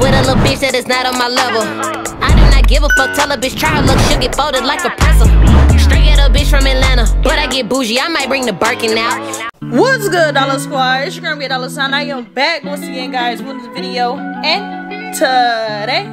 with a little bitch that is not on my level. I do not give a fuck, tell a bitch try her luck, she'll get folded like a pretzel. Straight at a bitch from Atlanta, but I get bougie, I might bring the Birkin out. What's good, Dollar Squad? It's your girl, $DOLLA. I am back once again, guys, with this video. And today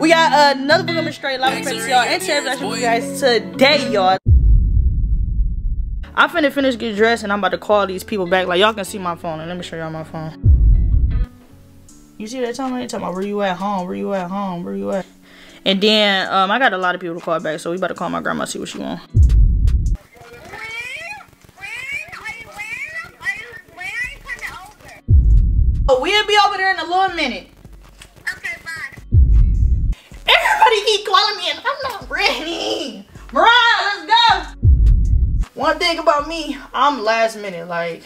we got another book coming straight live with y'all, and today I show you guys today, y'all. I finna finish get dressed, and I'm about to call these people back. Like, y'all can see my phone, and let me show y'all my phone. You see that time? I ain't talking about where you at home, where you at home, where you at. And then I got a lot of people to call back, so we about to call my grandma, see what she want. Oh, we'll be over there in a little minute. Everybody keep calling me and I'm not ready. Mariah, let's go. One thing about me, I'm last minute. Like,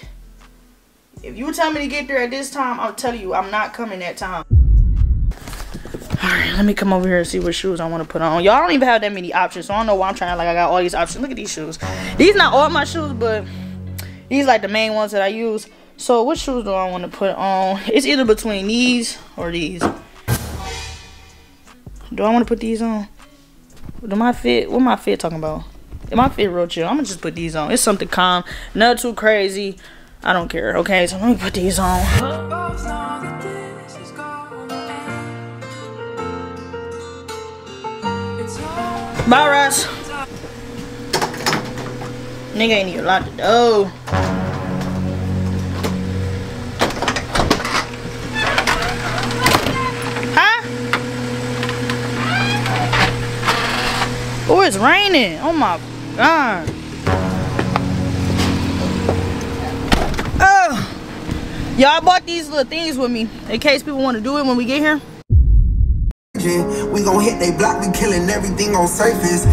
if you tell me to get there at this time, I'll tell you I'm not coming that time. All right, let me come over here and see what shoes I want to put on. Y'all don't even have that many options, so I don't know why I'm trying to, like, I got all these options. Look at these shoes. These not all my shoes, but these like the main ones that I use. So what shoes do I want to put on? It's either between these or these. Do I want to put these on? Do my fit? What my fit talking about? If my fit real chill, I'm gonna just put these on. It's something calm, not too crazy. I don't care. Okay, so let me put these on. Bye, Russ. Nigga ain't even locked the door. Oh, it's raining. Oh my God. Oh. Y'all bought these little things with me in case people want to do it when we get here. We gonna hit they block, we killing everything on surface.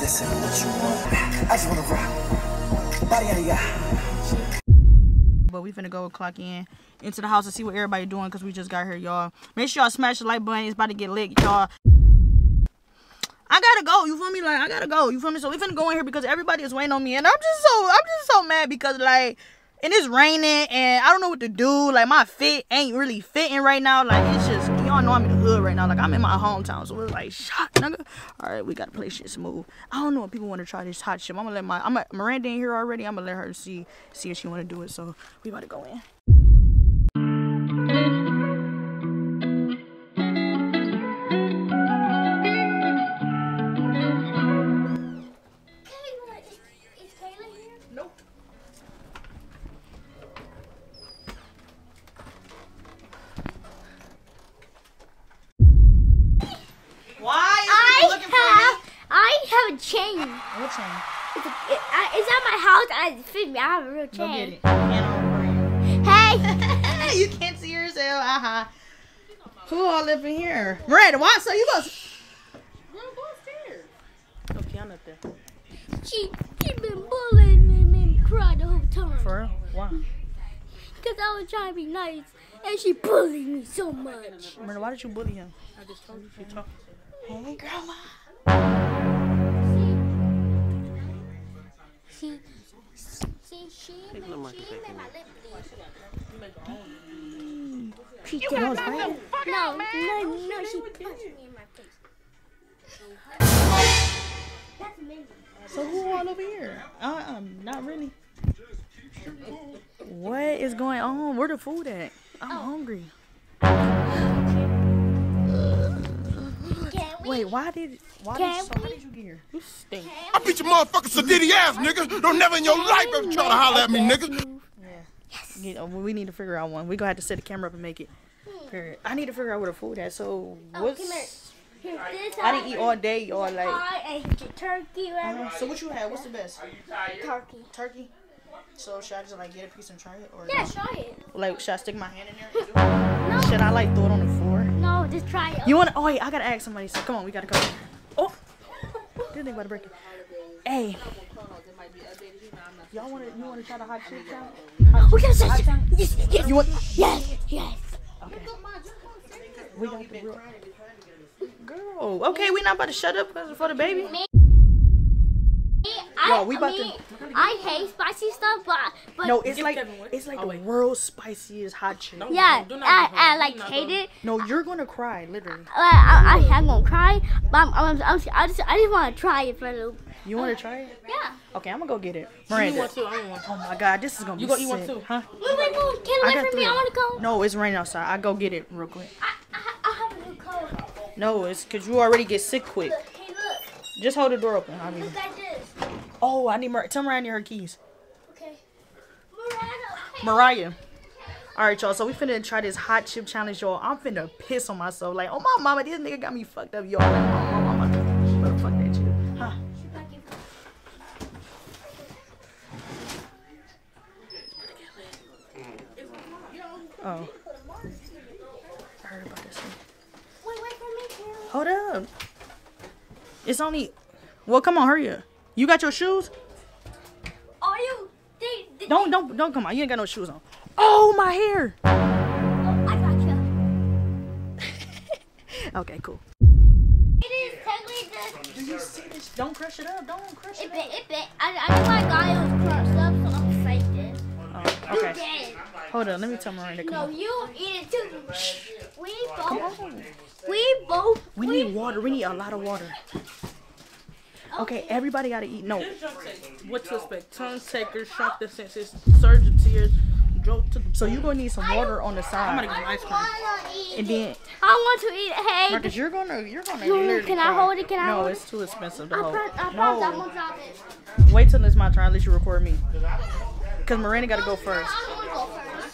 This ain't what you want. I just wanna rock. Body out of ya. But we finna go clock in into the house and see what everybody doing, because we just got here, y'all. Make sure y'all smash the like button. It's about to get lit, y'all. I gotta go, you feel me? Like, I gotta go, you feel me? So we finna go in here because everybody is waiting on me, and I'm just so mad because, like, and it's raining and I don't know what to do. Like, my fit ain't really fitting right now. Like, it's just, y'all know I'm in the hood right now. Like, I'm in my hometown, so it's like, shot, nigga. All right, we gotta play shit smooth. I don't know if people want to try this hot shit. I'm gonna let Miranda in here already. I'm gonna let her see if she want to do it. So we about to go in. Chain. What chain? It's at my house. I have a real chain. Go get it. Hey! You can't see yourself. Who all live in here? Miranda, why? So you must. Girl, go upstairs. Okay, I'm up there. She been bullying me and made me cry the whole time. For real? Why? Because I was trying to be nice and she bullied me so much. Miranda, why did you bully him? I just told you. Hey, girl, why? She made my lip bleed. She got no, no, she punched me in my face. That's amazing. So who all over here? Not really. What is going on? Where the food at? I'm hungry. Wait, how did you get here? You stink. I beat your motherfucking sadiddy ass, nigga. Don't never in your life ever try to holler at me, nigga. Yeah. Yes. Yeah, we need to figure out one. We gonna have to set the camera up and make it. Period. I need to figure out where the food at. So what's? I didn't eat all day, y'all. Like, I ate turkey. So what you had? What's the best? Turkey. Turkey. So should I just, like, get a piece and try it, or? Yeah, try it. Like, should I stick my hand in there? And do it? No. Should I, like, throw it on the floor? No, just try it. You want? Oh wait, I gotta ask somebody. So come on, we gotta go. Oh, this thing about to break it. Hey, y'all you wanna try the hot chicken? Oh yes, yes. You want? Yes, yes. Okay. We got the real. Girl, okay, we not about to shut up for the baby. Me, I Yo, we about I hate spicy stuff, but no, it's like the world's spiciest hot chick. Yeah, I like hate it. No, you're gonna cry, literally. I'm gonna cry, but I just want to try it for a little. You want to try it? Yeah. Okay, I'm gonna go get it. Miranda. Want to, I want to. Oh my God, this is gonna be sick. You want to? Huh? Wait, can't wait for me. I wanna go. No, it's raining outside. I go get it real quick. I have a new cold. No, it's cause you already get sick quick. Look, hey, look. Just hold the door open. I mean. Look at this. Oh, I need Mariah. Tell Mariah her keys. Okay. Mariah. All right, y'all. So we finna try this hot chip challenge, y'all. I'm finna piss on myself. Like, oh my mama, this nigga got me fucked up, y'all. Oh my mama. Fuck that shit. Huh? Oh. I heard about this one. Wait for me, Carol. Hold up. It's only. Well, come on, hurry up. You got your shoes? Are you? Don't come on. You ain't got no shoes on. Oh, my hair. Oh, I got you. Okay, cool. It is technically the. Do you see this? Don't crush it up. Don't crush it. It bit. I know my guy was crushed up, so I'm excited. Oh, okay. You dead. Hold on, let me tell Miranda. No, you eat it too. Shh. We need water. We need a lot of water. Okay, everybody gotta eat. No. What to expect? Tongue taker, shock the senses, surge of tears, jolt to the. So you gonna need some water on the side. I'm gonna get ice cream. And then I want to eat egg. Marcus, you're gonna. Can I hold it? Can I? No, hold it's too expensive to hold. I promise I'm gonna drop it. Wait till it's my turn. I'll let you record me. Cause Miranda gotta go first.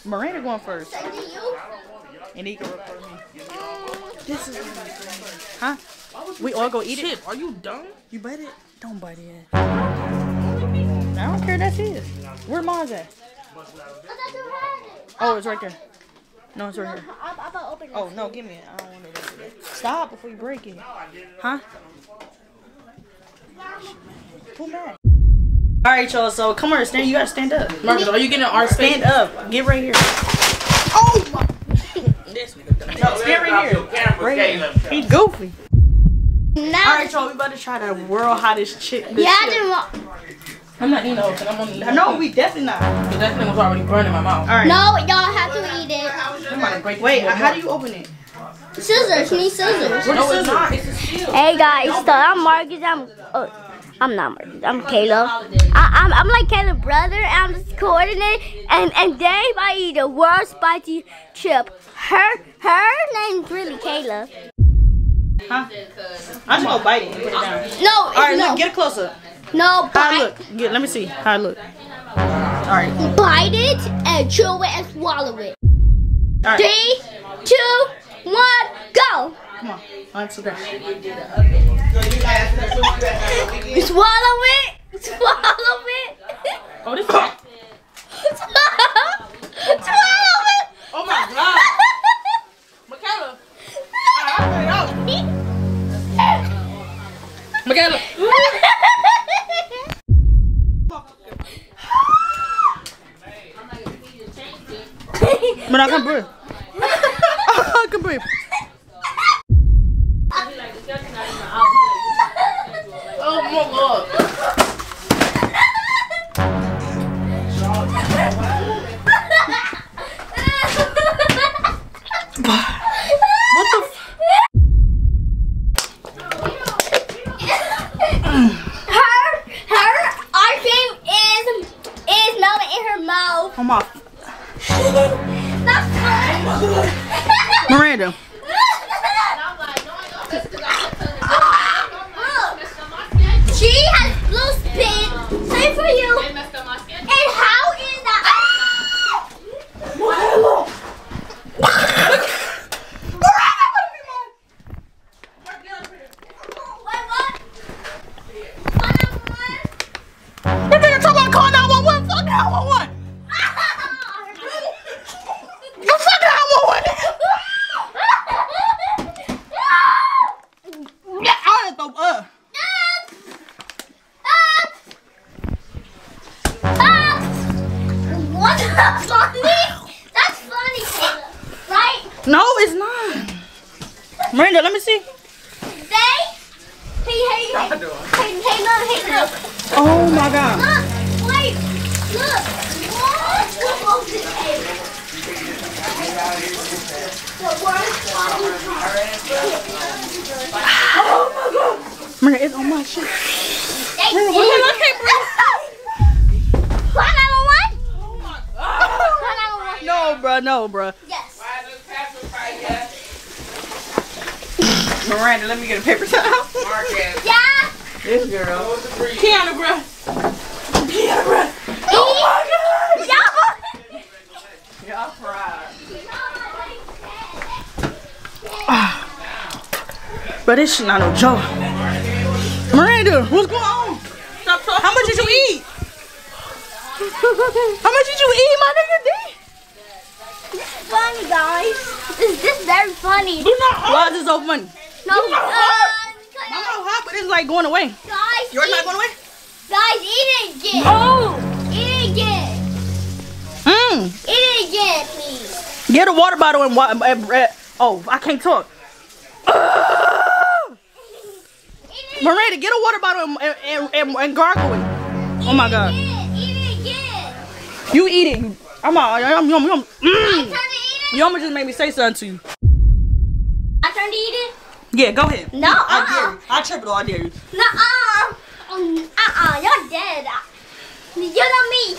Miranda going first. And he can record me. This is huh? We all go eat it. Are you dumb? You bite it? Don't bite it. I don't care. That's his. Where mom's at? Oh, it's right there. No, it's right here. Oh no, give me it. I don't want it. Stop before you break it. Huh? Pull back. All right, y'all. So come on, stand. You gotta stand up. Marcus, are you getting our stand up? Get right here. Oh my. No, stand right here. Right here. He's goofy. Alright, y'all, we about to try that world hottest chick. Yeah, I didn't want. I'm not eating the whole thing. I'm only. No, we definitely not. Because that thing was already burning my mouth. All right. No, y'all have to eat it. I'm about to break. Wait, how do you open it? Scissors, need scissors. No, it's not. It's a seal. Hey guys, so I'm Marcus. I'm not Marcus. I'm Caleb. I'm like Caleb's brother. I'm just coordinating. And they might eat the world spicy chip. Her name's really Caleb. Huh? I'm just gonna bite it and put it down. No, alright, no. Look, get it closer. No, bite. Look, let me see. How look. Alright. Bite it and chew it and swallow it. Right. 3, 2, 1, go! Come on. Let's go. Swallow it! Swallow it! Oh, this is swallow it! Oh my God! Michaela! Michaela. But I can breathe. I can breathe. Oh my God. What the f. Her name is not in her mouth. Come on. Miranda. She has blue spin. Same for you. And how is that? Miranda. Miranda, let me see. Hey, look. Oh my God. Look, wait, look. What? Oh my God. Mira, it's on my shit. Mira, where's my camera? Climb out on one? Oh my God. Climb out on one. No, bruh, no, bruh. Yes. Why is this paper right here? Miranda, let me get a paper towel. Marcus. Yeah. This girl. Kiana, bruh. Kiana, bruh. Oh my God. Y'all. Y'all fried. But this shit not no joke. Miranda, what's going on? Stop talking. How much did you eat? How much did you eat, my nigga? This is funny, guys. This is very funny. Do not hurt. Why is this so funny? No, do not hurt. I'm not hot, but it's like going away. Guys, yours not going away? Guys, eat it again. Oh! Eat it again. Mmm. Eat it again, please. Get a water bottle and water. Oh, I can't talk. Miranda, get a water bottle and gargle it. Oh my God. Eat it again. You eat it. I'm trying to eat it. You almost just made me say something to you. I trying to eat it? Yeah, go ahead. No, I dare you. I triple, I dare you. No, you're dead. You know me.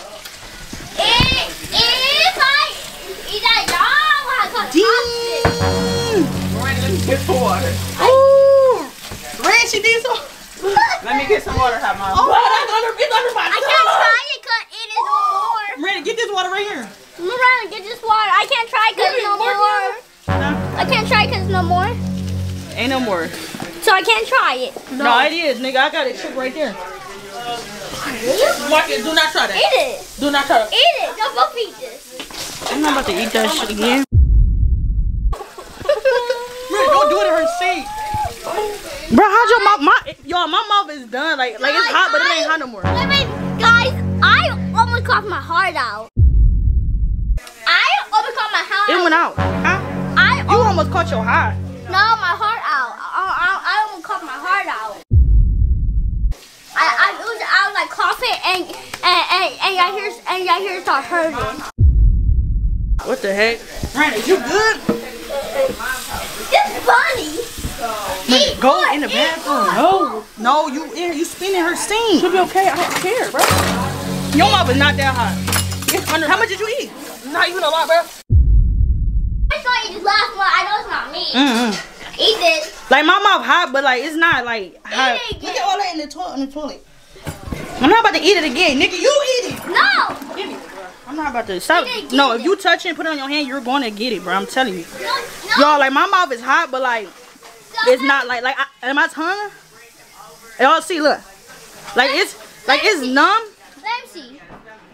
If I eat that, y'all have to talk. Miranda, let me get some water. Ooh, Miranda, she did some. Let me get some water, have my. Oh, it's under my tongue. I can't try it because it is no more. Miranda, get this water right here. Miranda, get this water. I can't try because it's no more. I can't try because it's no more. Ain't no more. So I can't try it. No, it is, nigga. I got it shook right there. Marcus, do not try that. Eat it. Do not try that. Eat it. Don't both eat this. I'm not about to eat that shit again. Bro, don't do it in her seat. Bro, how's your mouth? Y'all, my mouth is done. Like it's hot, but it ain't hot no more. Guys, I almost coughed my heart out. I almost coughed my heart out. It went out. Huh? You almost caught your heart. No, my heart out. I almost coughed my heart out. I was like coughing and y'all hear start hurting. What the heck? Miranda, you good? It's funny. Miranda, go in the bathroom. No, no, you spinning her steam. She'll be okay. I don't care, bro. Your mouth is not that hot. It's under. How much did you eat? Not even a lot, bro. This last one, I know it's not me. Eat it. Like my mouth hot, but like it's not like hot. Look at all that in the toilet. I'm not about to eat it again, nigga. You eat it. No. Give it, bro. I'm not about to stop. No, if you touch it and put it on your hand, you're going to get it, bro. I'm telling you. No. Y'all, like my mouth is hot, but like it's not like and my tongue. Y'all see, look, like it's numb. Let me see.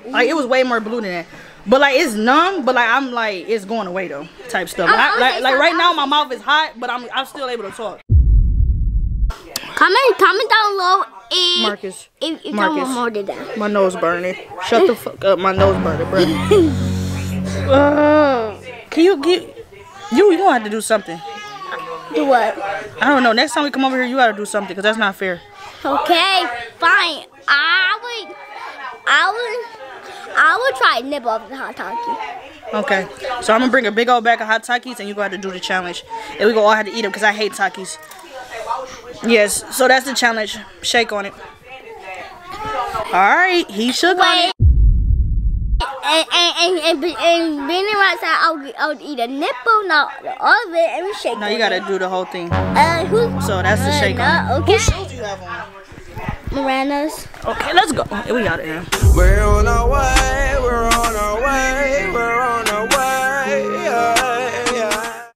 Like it was way more blue than that. But like it's numb, but like I'm like it's going away though, type stuff. Like right now my mouth is hot, but I'm still able to talk. Comment down below if Marcus, if Marcus, more than that. My nose burning. Shut the fuck up. My nose burning, bro. Can you get you gonna have to do something? Do what? I don't know. Next time we come over here, you gotta do something because that's not fair. Okay, fine. I will try to nibble off the hot Takis. Okay. So I'm going to bring a big old bag of hot Takis and you're going to have to do the challenge. And we're going to all have to eat them because I hate Takis. Yes. So that's the challenge. Shake on it. Alright. He shook on it. And being outside, I'll eat a nipple, not all of it, and we shake. No, you got to do the whole thing. So that's the shake on it. Okay. What shoes do you have on? Miranda's. Okay, let's go. We out of here. We're on our way. We're on our way. We're on our way.